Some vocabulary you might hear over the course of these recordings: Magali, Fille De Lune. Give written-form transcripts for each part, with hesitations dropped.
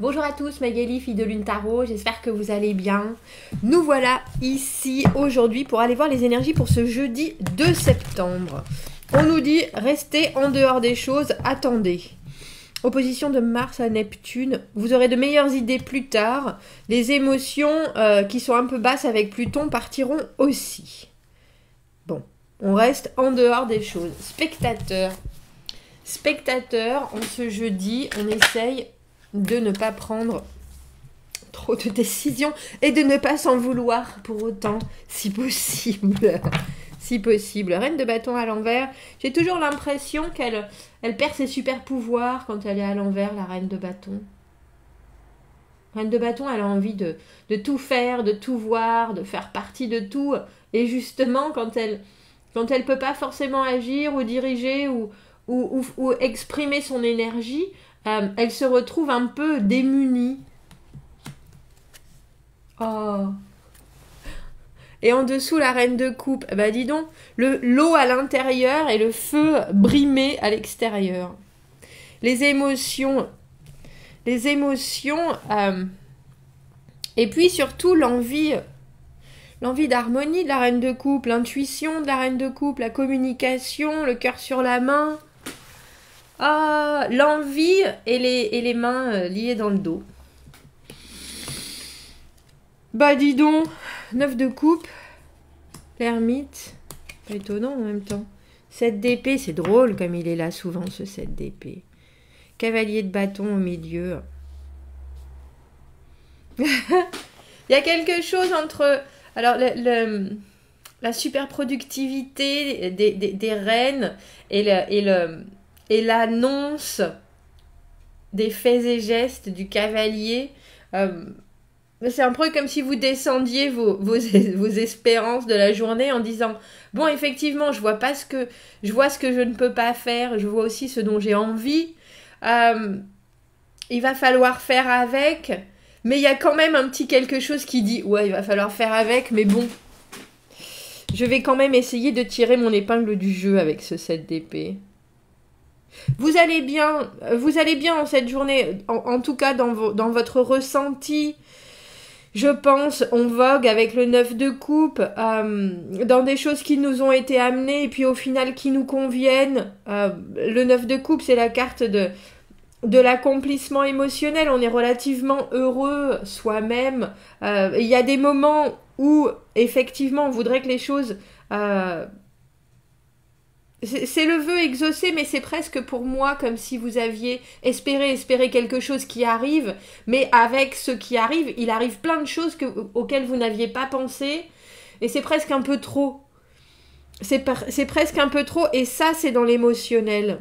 Bonjour à tous, Magali, Fille de Lune Tarot, j'espère que vous allez bien. Nous voilà ici aujourd'hui pour aller voir les énergies pour ce jeudi 2 septembre. On nous dit « Restez en dehors des choses, attendez ». Opposition de Mars à Neptune, vous aurez de meilleures idées plus tard. Les émotions qui sont un peu basses avec Pluton partiront aussi. Bon, on reste en dehors des choses. Spectateur, en ce jeudi, on essaye de ne pas prendre trop de décisions et de ne pas s'en vouloir pour autant, si possible. Si possible. Reine de bâton à l'envers. J'ai toujours l'impression qu'elle perd ses super pouvoirs quand elle est à l'envers, la reine de bâton. Reine de bâton, elle a envie de tout faire, de tout voir, de faire partie de tout. Et justement, quand elle peut pas forcément agir ou diriger ou exprimer son énergie, elle se retrouve un peu démunie. Oh. Et en dessous, la reine de coupe. Bah dis donc, l'eau à l'intérieur et le feu brimé à l'extérieur. Les émotions. Et puis surtout l'envie d'harmonie de la reine de coupe, l'intuition de la reine de coupe, la communication, le cœur sur la main. Ah, l'envie et les mains liées dans le dos. Bah dis donc, 9 de coupe, l'ermite, pas étonnant en même temps. 7 d'épée, c'est drôle comme il est là souvent ce 7 d'épée. Cavalier de bâton au milieu. Il y a quelque chose entre... Alors, la superproductivité des reines et l'annonce des faits et gestes du cavalier... c'est un peu comme si vous descendiez vos espérances de la journée en disant « Bon, effectivement, je vois ce que je ne peux pas faire, je vois aussi ce dont j'ai envie. Il va falloir faire avec. » Mais il y a quand même un petit quelque chose qui dit « Ouais, il va falloir faire avec, mais bon. Je vais quand même essayer de tirer mon épingle du jeu avec ce 7 d'épée. » Vous allez bien en cette journée, en tout cas dans votre ressenti. Je pense, on vogue avec le 9 de coupe, dans des choses qui nous ont été amenées et puis au final qui nous conviennent. Le 9 de coupe, c'est la carte de l'accomplissement émotionnel. On est relativement heureux soi-même. Il y a des moments où, effectivement, on voudrait que les choses... c'est le vœu exaucé, mais c'est presque pour moi comme si vous aviez espéré quelque chose qui arrive, mais avec ce qui arrive, il arrive plein de choses auxquelles vous n'aviez pas pensé, et c'est presque un peu trop. C'est presque un peu trop, et ça, c'est dans l'émotionnel.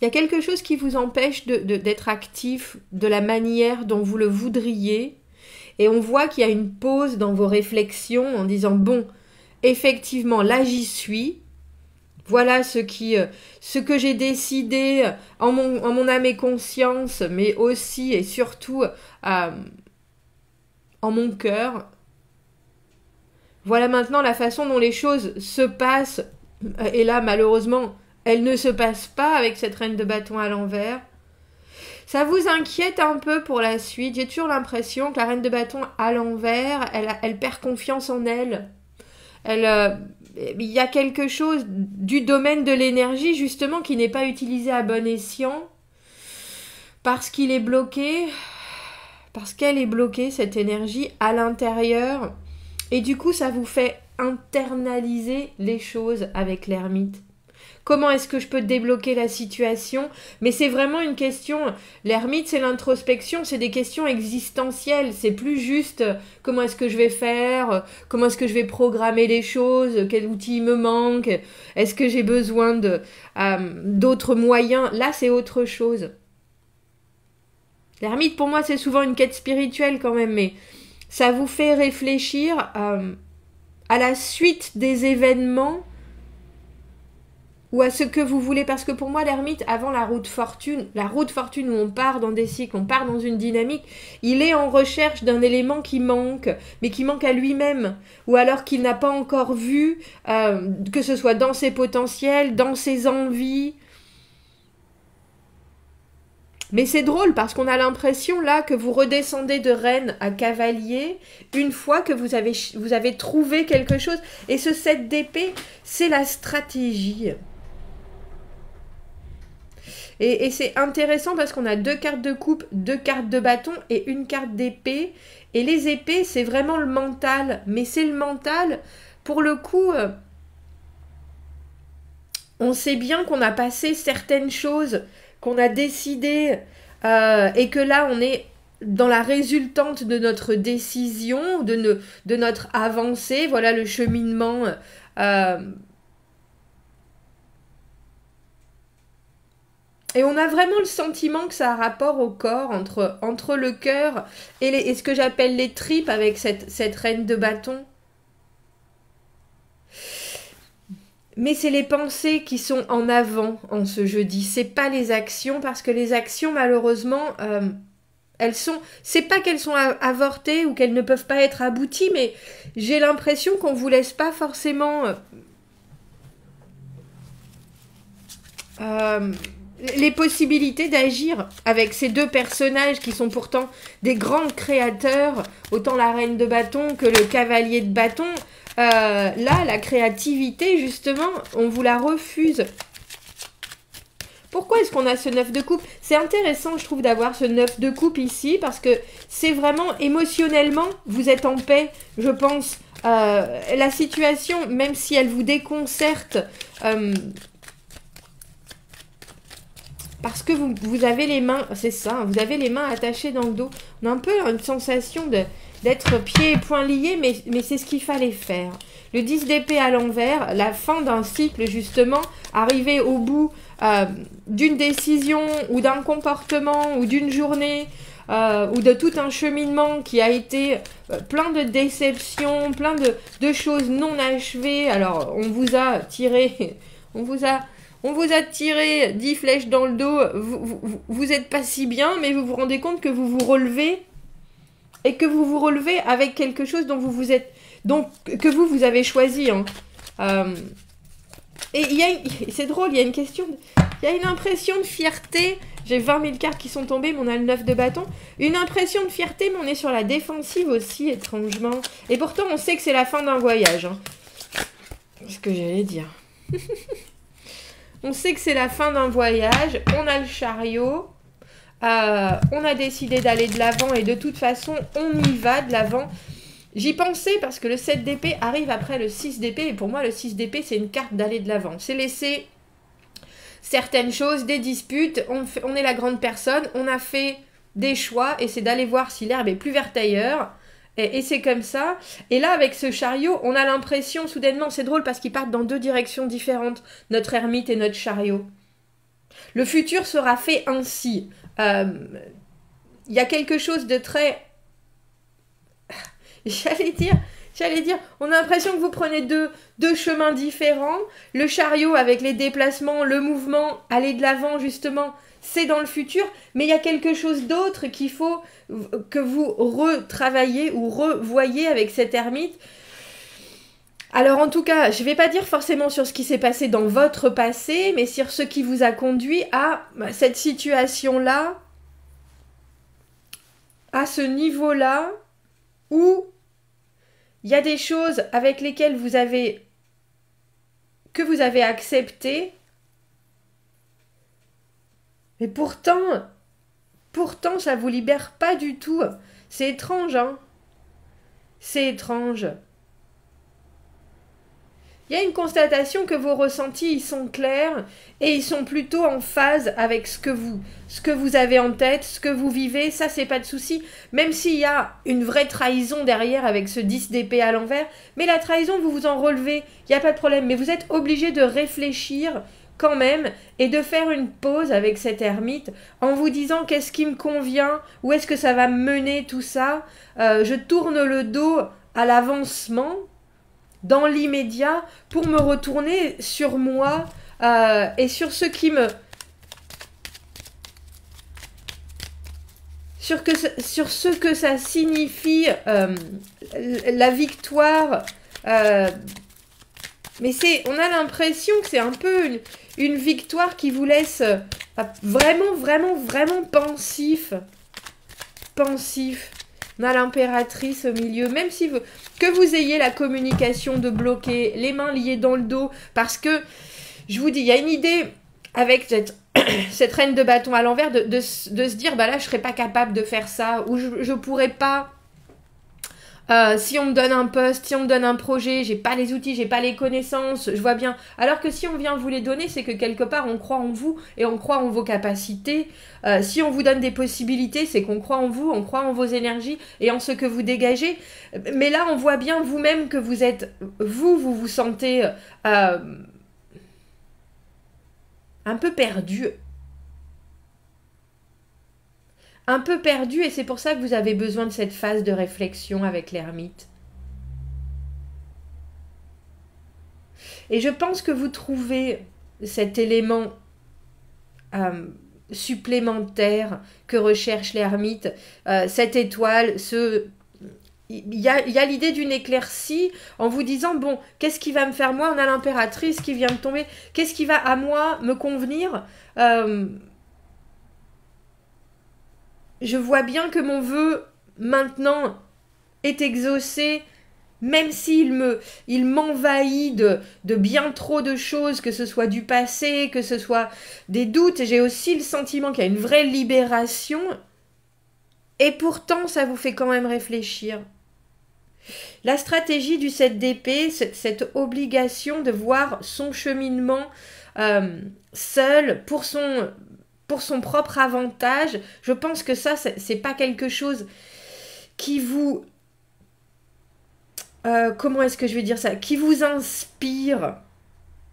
Il y a quelque chose qui vous empêche d'être actif de la manière dont vous le voudriez. Et on voit qu'il y a une pause dans vos réflexions en disant « Bon, effectivement, là j'y suis. Voilà ce que j'ai décidé en mon âme et conscience, mais aussi et surtout en mon cœur. Voilà maintenant la façon dont les choses se passent. Et là, malheureusement, elles ne se passent pas avec cette reine de bâton à l'envers. » Ça vous inquiète un peu pour la suite. J'ai toujours l'impression que la reine de bâton à l'envers, elle perd confiance en elle. Il y a quelque chose du domaine de l'énergie, justement, qui n'est pas utilisé à bon escient. Parce qu'il est bloqué. Parce qu'elle est bloquée, cette énergie, à l'intérieur. Et du coup, ça vous fait internaliser les choses avec l'ermite. Comment est-ce que je peux débloquer la situation? Mais c'est vraiment une question... L'ermite, c'est l'introspection, c'est des questions existentielles. C'est plus juste comment est-ce que je vais faire? Comment est-ce que je vais programmer les choses? Quel outil me manque? Est-ce que j'ai besoin d'autres moyens? Là, c'est autre chose. L'ermite, pour moi, c'est souvent une quête spirituelle quand même, mais ça vous fait réfléchir à la suite des événements ou à ce que vous voulez, parce que pour moi, l'ermite, avant la roue de fortune où on part dans des cycles, on part dans une dynamique, il est en recherche d'un élément qui manque, mais qui manque à lui-même, ou alors qu'il n'a pas encore vu, que ce soit dans ses potentiels, dans ses envies, Mais c'est drôle parce qu'on a l'impression là que vous redescendez de reine à cavalier une fois que vous avez trouvé quelque chose. Et ce 7 d'épée, c'est la stratégie. Et c'est intéressant parce qu'on a deux cartes de coupe, deux cartes de bâton et une carte d'épée. Et les épées, c'est vraiment le mental. Mais c'est le mental, pour le coup... On sait bien qu'on a passé certaines choses, qu'on a décidé et que là, on est dans la résultante de notre décision, de notre avancée. Voilà le cheminement. Et on a vraiment le sentiment que ça a rapport au corps, entre le cœur et ce que j'appelle les tripes avec cette reine de bâton. Mais c'est les pensées qui sont en avant en ce jeudi, c'est pas les actions, parce que les actions malheureusement, c'est pas qu'elles sont avortées ou qu'elles ne peuvent pas être abouties, mais j'ai l'impression qu'on vous laisse pas forcément... les possibilités d'agir avec ces deux personnages qui sont pourtant des grands créateurs, autant la reine de bâton que le cavalier de bâton. Là, la créativité, justement, on vous la refuse. Pourquoi est-ce qu'on a ce 9 de coupe? C'est intéressant, je trouve, d'avoir ce 9 de coupe ici, parce que c'est vraiment, émotionnellement, vous êtes en paix, je pense. La situation, même si elle vous déconcerte, parce que vous avez les mains, c'est ça, vous avez les mains attachées dans le dos. On a un peu une sensation d'être pieds et poings liés, mais c'est ce qu'il fallait faire. Le 10 d'épée à l'envers, la fin d'un cycle justement, arriver au bout d'une décision ou d'un comportement ou d'une journée ou de tout un cheminement qui a été plein de déceptions, plein de choses non achevées. Alors, on vous a tiré 10 flèches dans le dos, vous n'êtes pas si bien, mais vous vous rendez compte que vous vous relevez, et que vous vous relevez avec quelque chose dont vous avez choisi. Hein. Et c'est drôle, il y a une question, il y a une impression de fierté. J'ai 20 000 cartes qui sont tombées, mais on a le 9 de bâton. Une impression de fierté, mais on est sur la défensive aussi, étrangement. Et pourtant, on sait que c'est la fin d'un voyage. Hein. C'est ce que j'allais dire. On sait que c'est la fin d'un voyage, on a le chariot, on a décidé d'aller de l'avant et de toute façon, on y va de l'avant. J'y pensais parce que le 7 d'épée arrive après le 6 d'épée et pour moi, le 6 d'épée, c'est une carte d'aller de l'avant. C'est laisser certaines choses, des disputes, on est la grande personne, on a fait des choix et c'est d'aller voir si l'herbe est plus verte ailleurs. Et c'est comme ça. Et là, avec ce chariot, on a l'impression, soudainement, c'est drôle parce qu'ils partent dans deux directions différentes, notre ermite et notre chariot. Le futur sera fait ainsi. Il y a quelque chose de très... J'allais dire, on a l'impression que vous prenez deux chemins différents. Le chariot avec les déplacements, le mouvement, aller de l'avant, justement... C'est dans le futur, mais il y a quelque chose d'autre qu'il faut que vous retravaillez ou revoyez avec cette ermite. Alors en tout cas, je ne vais pas dire forcément sur ce qui s'est passé dans votre passé, mais sur ce qui vous a conduit à cette situation-là, à ce niveau-là, où il y a des choses avec lesquelles que vous avez acceptées. Mais pourtant, ça vous libère pas du tout. C'est étrange, hein? C'est étrange. Il y a une constatation que vos ressentis, ils sont clairs et ils sont plutôt en phase avec ce que vous avez en tête, ce que vous vivez. Ça, c'est pas de souci. Même s'il y a une vraie trahison derrière avec ce 10 d'épée à l'envers. Mais la trahison, vous vous en relevez. Il n'y a pas de problème. Mais vous êtes obligé de réfléchir quand même, et de faire une pause avec cette ermite en vous disant qu'est-ce qui me convient, où est-ce que ça va mener tout ça, je tourne le dos à l'avancement dans l'immédiat pour me retourner sur moi et sur ce qui me... sur ce que ça signifie la victoire. Mais on a l'impression que c'est un peu une victoire qui vous laisse Enfin, vraiment, vraiment, vraiment pensif. Pensif. On a l'impératrice au milieu. Même si vous, que vous ayez la communication de bloquer, les mains liées dans le dos. Parce que, je vous dis, il y a une idée avec cette, cette reine de bâton à l'envers de se dire, bah là, je ne serais pas capable de faire ça. Ou je ne pourrais pas... si on me donne un poste, si on me donne un projet, j'ai pas les outils, j'ai pas les connaissances, je vois bien. Alors que si on vient vous les donner, c'est que quelque part on croit en vous et on croit en vos capacités. Si on vous donne des possibilités, c'est qu'on croit en vous, on croit en vos énergies et en ce que vous dégagez. Mais là, on voit bien vous-même que vous êtes, vous vous sentez un peu perdu. Un peu perdu, et c'est pour ça que vous avez besoin de cette phase de réflexion avec l'ermite. Et je pense que vous trouvez cet élément supplémentaire que recherche l'ermite, cette étoile, ce... Il y a l'idée d'une éclaircie en vous disant, bon, qu'est-ce qui va me faire moi? On a l'impératrice qui vient me tomber. Qu'est-ce qui va à moi me convenir? Je vois bien que mon vœu, maintenant, est exaucé, même s'il m'envahit de bien trop de choses, que ce soit du passé, que ce soit des doutes. J'ai aussi le sentiment qu'il y a une vraie libération. Et pourtant, ça vous fait quand même réfléchir. La stratégie du 7 d'épée, cette obligation de voir son cheminement seul pour son propre avantage, je pense que ça, c'est pas quelque chose qui vous... comment est-ce que je vais dire ça? Qui vous inspire.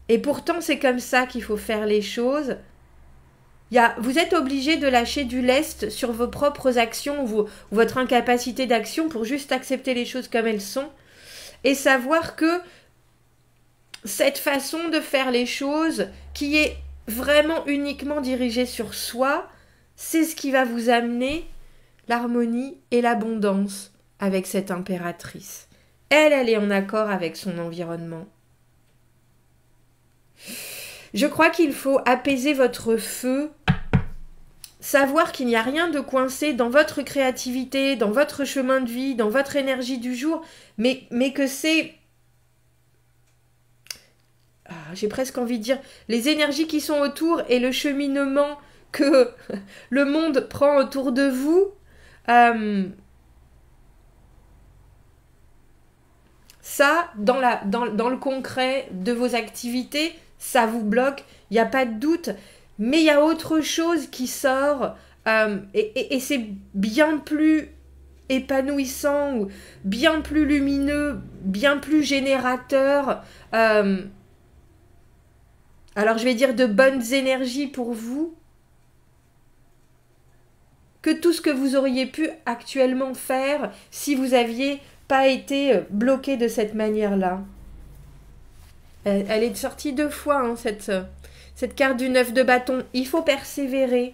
Et pourtant, c'est comme ça qu'il faut faire les choses. Vous êtes obligé de lâcher du lest sur vos propres actions, votre incapacité d'action, pour juste accepter les choses comme elles sont. Et savoir que cette façon de faire les choses, qui est vraiment uniquement dirigé sur soi, c'est ce qui va vous amener l'harmonie et l'abondance avec cette impératrice. Elle est en accord avec son environnement. Je crois qu'il faut apaiser votre feu, savoir qu'il n'y a rien de coincé dans votre créativité, dans votre chemin de vie, dans votre énergie du jour, mais que c'est... j'ai presque envie de dire, les énergies qui sont autour et le cheminement que le monde prend autour de vous, ça, dans le concret de vos activités, ça vous bloque, il n'y a pas de doute, mais il y a autre chose qui sort, et c'est bien plus épanouissant, ou bien plus lumineux, bien plus générateur, alors je vais dire de bonnes énergies pour vous, que tout ce que vous auriez pu actuellement faire si vous n'aviez pas été bloqué de cette manière-là. Elle est sortie deux fois, hein, cette carte du 9 de bâton. Il faut persévérer.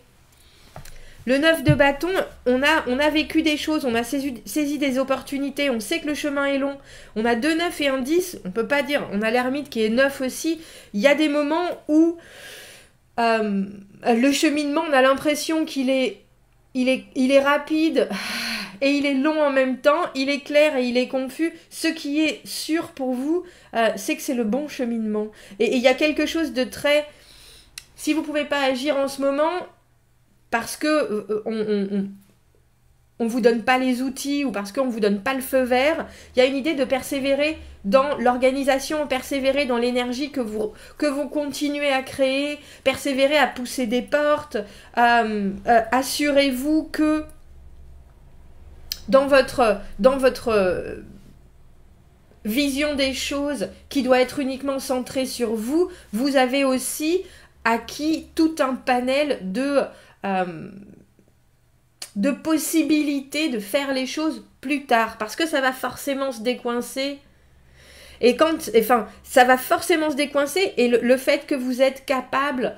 Le 9 de bâton, on a vécu des choses, on a saisi des opportunités, on sait que le chemin est long. On a deux 9 et un 10, on peut pas dire, on a l'ermite qui est 9 aussi. Il y a des moments où le cheminement, on a l'impression qu'il est, il est rapide et il est long en même temps, il est clair et il est confus. Ce qui est sûr pour vous, c'est que c'est le bon cheminement. Et il y a quelque chose de très... Si vous pouvez pas agir en ce moment... parce qu'on ne vous donne pas les outils ou parce qu'on ne vous donne pas le feu vert, il y a une idée de persévérer dans l'organisation, persévérer dans l'énergie que vous continuez à créer, persévérer à pousser des portes, assurez-vous que dans votre vision des choses qui doit être uniquement centrée sur vous, vous avez aussi acquis tout un panel de possibilités de faire les choses plus tard, parce que ça va forcément se décoincer, et le fait que vous êtes capable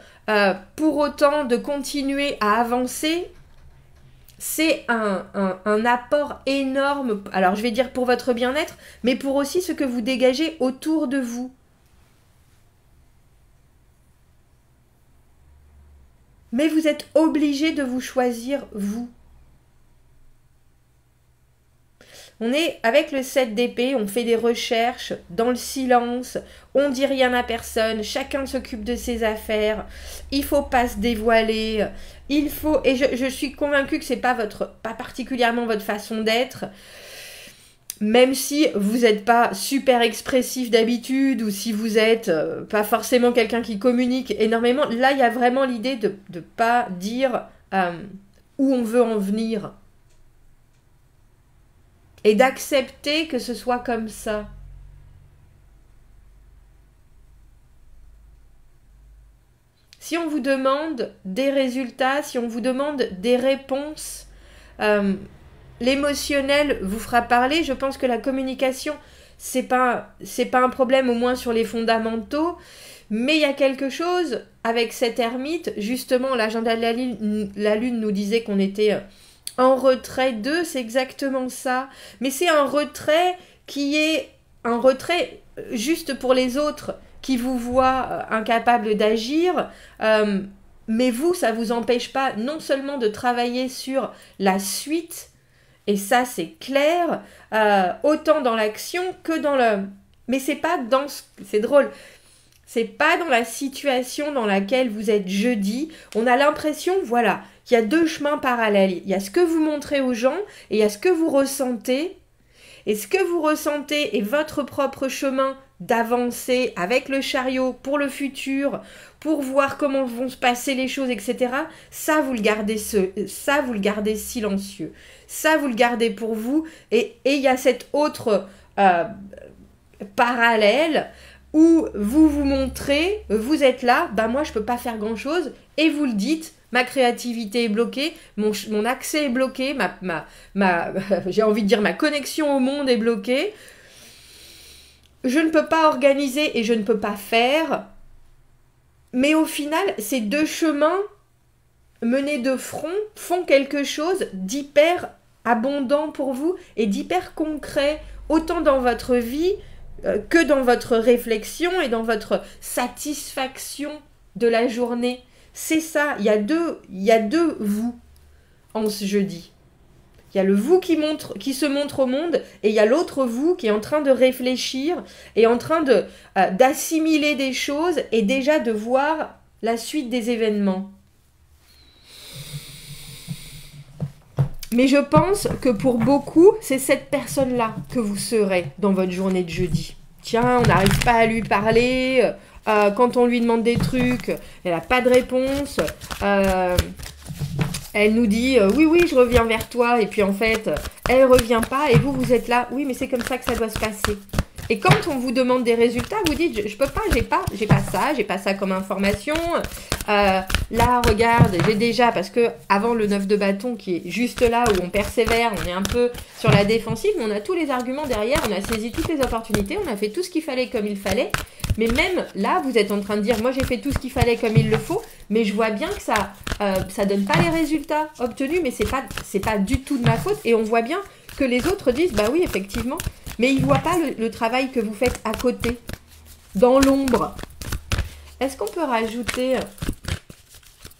pour autant de continuer à avancer, c'est un apport énorme, alors je vais dire pour votre bien-être, mais pour aussi ce que vous dégagez autour de vous. Mais vous êtes obligé de vous choisir, vous. On est avec le 7 d'épée, on fait des recherches dans le silence, on dit rien à personne, chacun s'occupe de ses affaires, il faut pas se dévoiler, il faut... Et je suis convaincue que c'est pas particulièrement votre façon d'être, même si vous n'êtes pas super expressif d'habitude ou si vous n'êtes pas forcément quelqu'un qui communique énormément. Là, il y a vraiment l'idée de ne pas dire où on veut en venir. Et d'accepter que ce soit comme ça. Si on vous demande des résultats, si on vous demande des réponses, l'émotionnel vous fera parler. Je pense que la communication, c'est pas un problème, au moins sur les fondamentaux. Mais il y a quelque chose avec cette ermite. Justement, l'agenda de la lune nous disait qu'on était... en retrait 2, c'est exactement ça. Mais c'est un retrait qui est un retrait juste pour les autres qui vous voient incapables d'agir. Mais vous, ça ne vous empêche pas non seulement de travailler sur la suite, et ça c'est clair, autant dans l'action que dans le... Mais c'est pas dans ce... C'est drôle. C'est pas dans la situation dans laquelle vous êtes jeudi. On a l'impression, voilà... Il y a deux chemins parallèles. Il y a ce que vous montrez aux gens et il y a ce que vous ressentez. Et ce que vous ressentez est votre propre chemin d'avancer avec le chariot pour le futur, pour voir comment vont se passer les choses, etc. Ça, vous le gardez, ça, vous le gardez silencieux. Ça, vous le gardez pour vous. Et il y a cet autre parallèle où vous vous montrez, vous êtes là, bah moi, je ne peux pas faire grand-chose. Et vous le dites. Ma créativité est bloquée, mon accès est bloqué, j'ai envie de dire ma connexion au monde est bloquée. Je ne peux pas organiser et je ne peux pas faire. Mais au final, ces deux chemins menés de front font quelque chose d'hyper abondant pour vous et d'hyper concret, autant dans votre vie que dans votre réflexion et dans votre satisfaction de la journée. C'est ça, il y a deux vous en ce jeudi. Il y a le vous qui se montre au monde et il y a l'autre vous qui est en train de réfléchir et en train d'assimiler des choses et déjà de voir la suite des événements. Mais je pense que pour beaucoup, c'est cette personne-là que vous serez dans votre journée de jeudi. Tiens, on n'arrive pas à lui parler... quand on lui demande des trucs, elle n'a pas de réponse. Elle nous dit « Oui, je reviens vers toi ». Et puis en fait, elle ne revient pas et vous, vous êtes là. Oui, mais c'est comme ça que ça doit se passer. Et quand on vous demande des résultats, vous dites « Je ne peux pas, j'ai pas ça comme information. Là, regarde, j'ai déjà, parce que avant le 9 de bâton qui est juste là où on persévère, on est un peu sur la défensive, mais on a tous les arguments derrière, on a saisi toutes les opportunités, on a fait tout ce qu'il fallait comme il fallait. Mais même là, vous êtes en train de dire « Moi, j'ai fait tout ce qu'il fallait comme il le faut, mais je vois bien que ça ça donne pas les résultats obtenus, mais c'est pas du tout de ma faute. » Et on voit bien que les autres disent « Bah oui, effectivement. » Mais ils ne voient pas le travail que vous faites à côté, dans l'ombre. Est-ce qu'on peut rajouter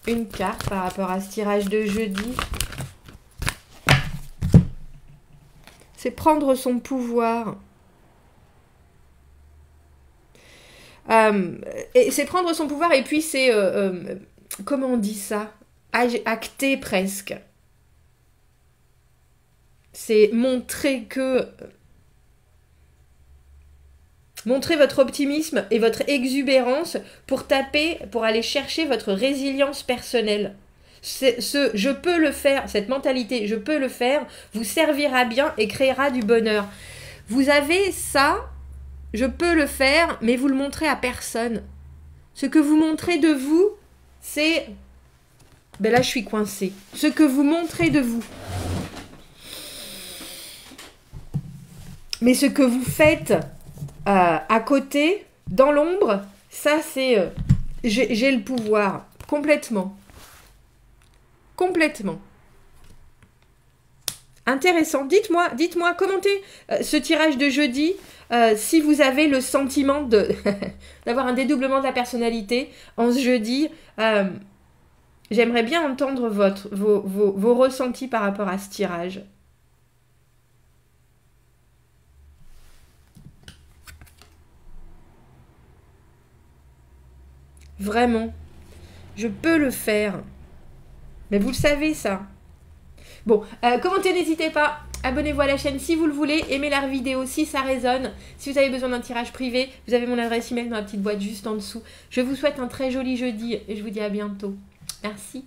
une carte par rapport à ce tirage de jeudi? C'est prendre son pouvoir. C'est prendre son pouvoir et puis c'est... comment on dit ça? Acter presque. C'est montrer que... Montrez votre optimisme et votre exubérance pour taper, pour aller chercher votre résilience personnelle. Ce « je peux le faire », cette mentalité « je peux le faire » vous servira bien et créera du bonheur. Vous avez ça « je peux le faire », mais vous le montrez à personne. Ce que vous montrez de vous, c'est « ben là, je suis coincée ». Ce que vous montrez de vous. Mais ce que vous faites... à côté, dans l'ombre, ça c'est... j'ai le pouvoir, complètement. Complètement. Intéressant. Dites-moi, commentez ce tirage de jeudi si vous avez le sentiment d'avoir un dédoublement de la personnalité en ce jeudi. J'aimerais bien entendre vos ressentis par rapport à ce tirage. Vraiment, je peux le faire. Mais vous le savez, ça. Bon, commentez, n'hésitez pas. Abonnez-vous à la chaîne si vous le voulez. Aimez la vidéo si ça résonne. Si vous avez besoin d'un tirage privé, vous avez mon adresse email dans la petite boîte juste en dessous. Je vous souhaite un très joli jeudi et je vous dis à bientôt. Merci.